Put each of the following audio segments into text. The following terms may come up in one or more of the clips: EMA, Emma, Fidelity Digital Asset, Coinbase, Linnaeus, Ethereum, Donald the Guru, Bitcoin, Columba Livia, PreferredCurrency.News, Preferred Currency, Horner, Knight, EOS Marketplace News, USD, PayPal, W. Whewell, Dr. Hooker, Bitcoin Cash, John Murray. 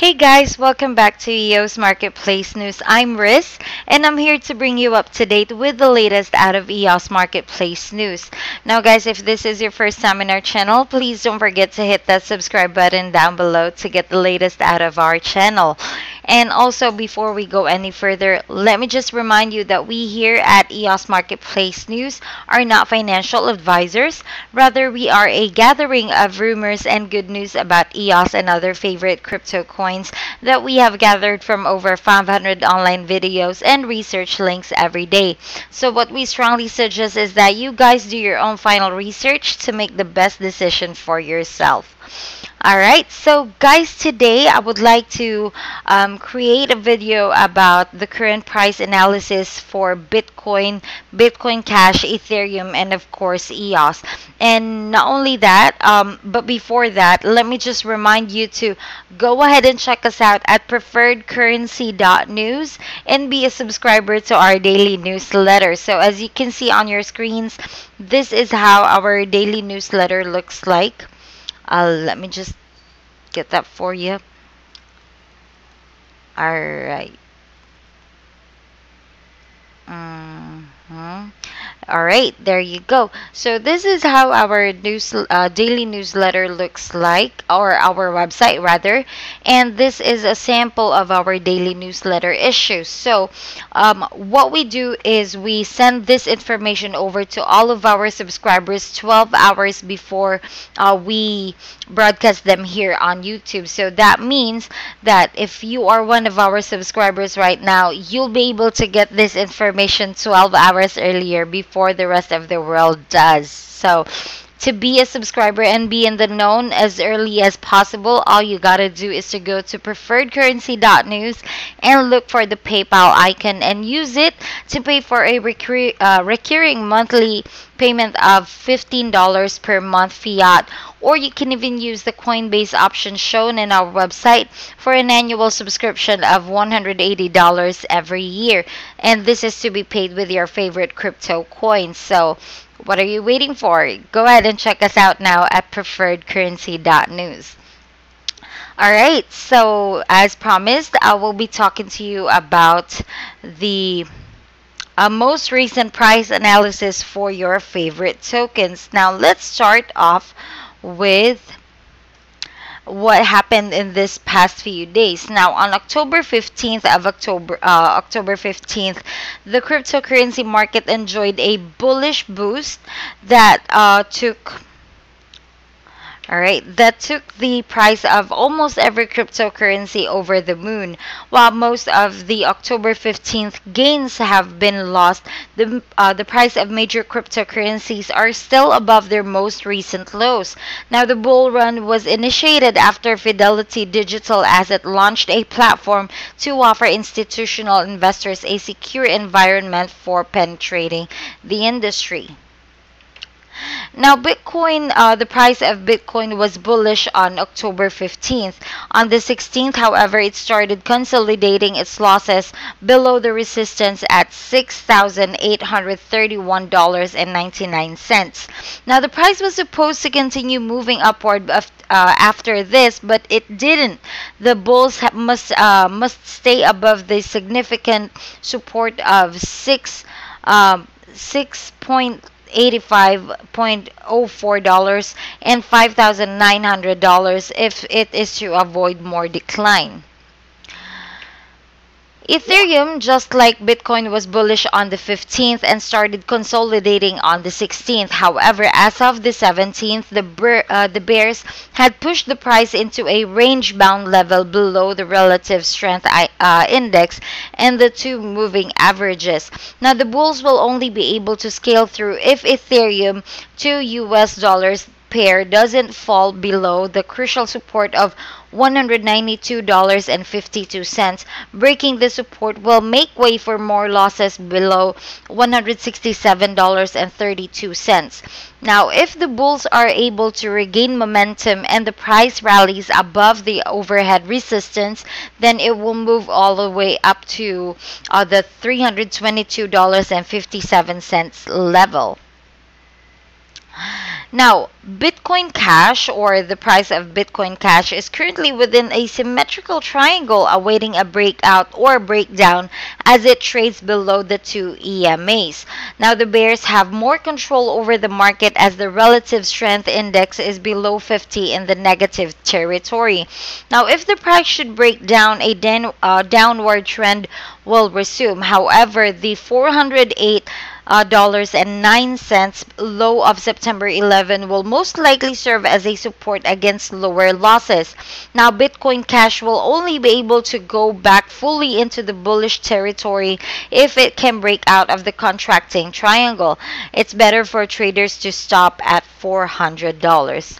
Hey guys, welcome back to EOS Marketplace News. I'm Riz, and I'm here to bring you up to date with the latest out of EOS Marketplace News. Now guys, if this is your first time in our channel, please don't forget to hit that subscribe button down below to get the latest out of our channel. And also, before we go any further, let me just remind you that we here at EOS Marketplace News are not financial advisors. Rather, we are a gathering of rumors and good news about EOS and other favorite crypto coins that we have gathered from over 500 online videos and research links every day. So what we strongly suggest is that you guys do your own final research to make the best decision for yourself. Alright, so guys, today I would like to create a video about the current price analysis for Bitcoin, Bitcoin Cash, Ethereum, and of course EOS. And not only that, but before that, let me just remind you to go ahead and check us out at PreferredCurrency.News and be a subscriber to our daily newsletter. So as you can see on your screens, this is how our daily newsletter looks like. Let me just get that for you. Alright. Alright, there you go. So this is how our daily newsletter looks like, or our website rather. And this is a sample of our daily newsletter issue. So what we do is we send this information over to all of our subscribers 12 hours before we broadcast them here on YouTube. So that means that if you are one of our subscribers right now, you'll be able to get this information 12 hours earlier before the rest of the world does. So to be a subscriber and be in the known as early as possible, all you gotta do is to go to preferredcurrency.news and look for the PayPal icon and use it to pay for a recurring monthly payment of $15 per month fiat, or you can even use the Coinbase option shown in our website for an annual subscription of $180 every year, and this is to be paid with your favorite crypto coins. So what are you waiting for? Go ahead and check us out now at preferredcurrency.news. Alright, so as promised, I will be talking to you about the most recent price analysis for your favorite tokens. Now, let's start off with what happened in this past few days. Now, on October 15th, the cryptocurrency market enjoyed a bullish boost that took the price of almost every cryptocurrency over the moon. While most of the October 15th gains have been lost, the price of major cryptocurrencies are still above their most recent lows. Now, the bull run was initiated after Fidelity Digital Asset launched a platform to offer institutional investors a secure environment for penetrating the industry. Now, Bitcoin, the price of Bitcoin was bullish on October 15th. On the 16th, however, it started consolidating its losses below the resistance at $6,831.99. Now, the price was supposed to continue moving upward after this, but it didn't. The bulls must stay above the significant support of 6.85.04 and $5,900 if it is to avoid more decline. Ethereum, just like Bitcoin, was bullish on the 15th and started consolidating on the 16th. However, as of the 17th, the bears had pushed the price into a range-bound level below the relative strength index and the two moving averages. Now, the bulls will only be able to scale through if Ethereum to US dollars pair doesn't fall below the crucial support of $192.52. Breaking the support will make way for more losses below $167.32. Now, if the bulls are able to regain momentum and the price rallies above the overhead resistance, then it will move all the way up to the $322.57 level. Now, Bitcoin Cash, or the price of Bitcoin Cash, is currently within a symmetrical triangle awaiting a breakout or breakdown as it trades below the two EMAs. Now, the bears have more control over the market as the relative strength index is below 50 in the negative territory. Now, if the price should break down, a downward trend will resume. However, the $408.09 low of September 11 will most likely serve as a support against lower losses. Now, Bitcoin Cash will only be able to go back fully into the bullish territory if it can break out of the contracting triangle. It's better for traders to stop at $400.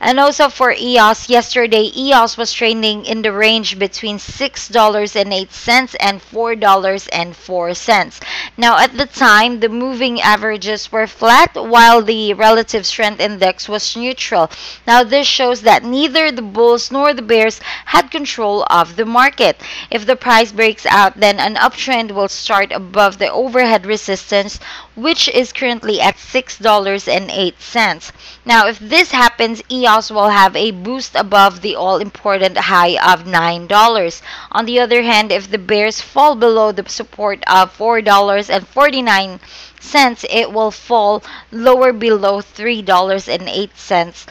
And also for EOS, yesterday EOS was trading in the range between $6.08 and $4.04. Now, at the time, the moving averages were flat while the relative strength index was neutral. Now, this shows that neither the bulls nor the bears had control of the market. If the price breaks out, then an uptrend will start above the overhead resistance, which is currently at $6.08. Now, if this happens, EOS will have a boost above the all-important high of $9. On the other hand, if the bears fall below the support of $4.49, it will fall lower below $3.08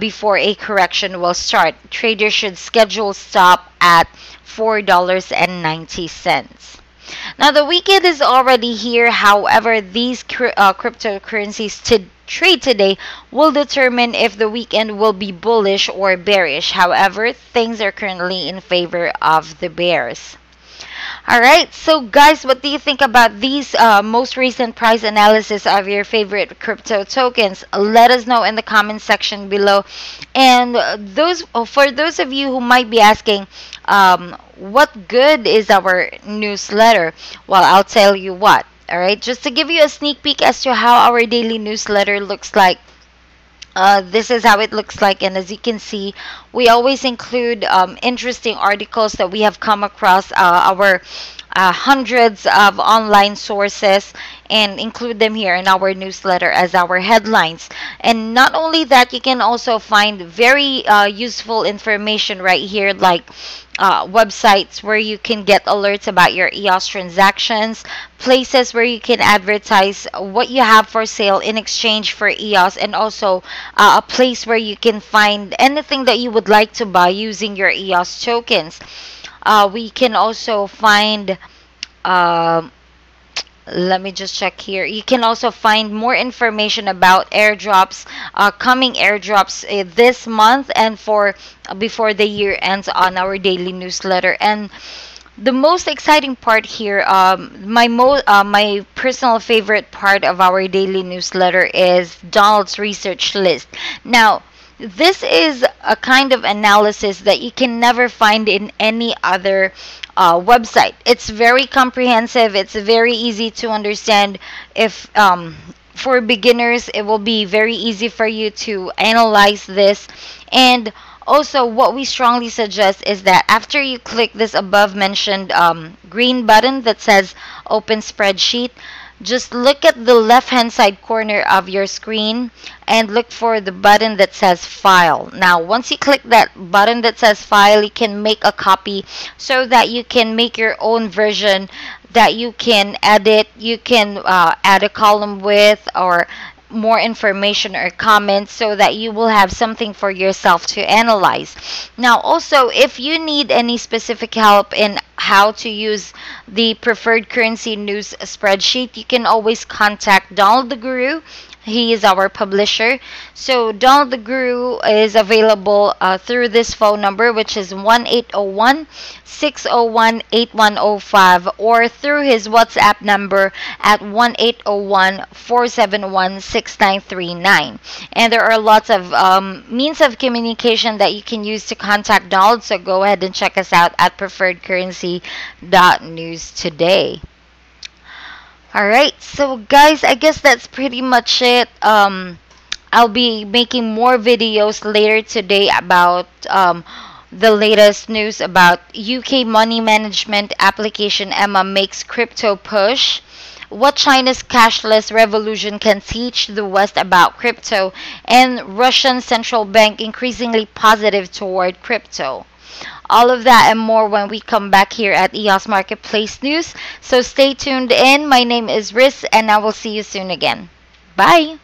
before a correction will start. Traders should schedule stop at $4.90. Now, the weekend is already here. However, these cryptocurrencies to trade today will determine if the weekend will be bullish or bearish. However, things are currently in favor of the bears. Alright, so guys, what do you think about these most recent price analysis of your favorite crypto tokens? Let us know in the comment section below. And for those of you who might be asking, what good is our newsletter? Well, I'll tell you what. Alright, just to give you a sneak peek as to how our daily newsletter looks like. This is how it looks like, and as you can see, we always include interesting articles that we have come across, our hundreds of online sources, and include them here in our newsletter as our headlines. And not only that, you can also find very useful information right here, like websites where you can get alerts about your EOS transactions, places where you can advertise what you have for sale in exchange for EOS, and also a place where you can find anything that you would like to buy using your EOS tokens. We can also find let me just check here. You can also find more information about airdrops, coming airdrops this month and for before the year ends on our daily newsletter. And the most exciting part here, my personal favorite part of our daily newsletter is Donald's research list. Now, this is a kind of analysis that you can never find in any other website. It's very comprehensive. It's very easy to understand. If for beginners, it will be very easy for you to analyze this. And also, what we strongly suggest is that after you click this above mentioned green button that says Open Spreadsheet, just look at the left hand side corner of your screen and look for the button that says File. Now, once you click that button that says File, you can make a copy so that you can make your own version that you can edit. You can add a column with or more information or comments so that you will have something for yourself to analyze. Now, also, if you need any specific help in how to use the Preferred Currency News spreadsheet, you can always contact Donald the Guru. He is our publisher. So Donald the Guru is available through this phone number, which is 1-801-601-8105, or through his WhatsApp number at 1-801-471-6939. And there are lots of means of communication that you can use to contact Donald. So go ahead and check us out at PreferredCurrency.News today. Alright, so guys, I guess that's pretty much it. I'll be making more videos later today about the latest news about UK money management application Emma makes crypto push, what China's cashless revolution can teach the West about crypto, and Russian central bank increasingly positive toward crypto. All of that and more when we come back here at EOS Marketplace News. So stay tuned in. My name is Riz and I will see you soon again. Bye!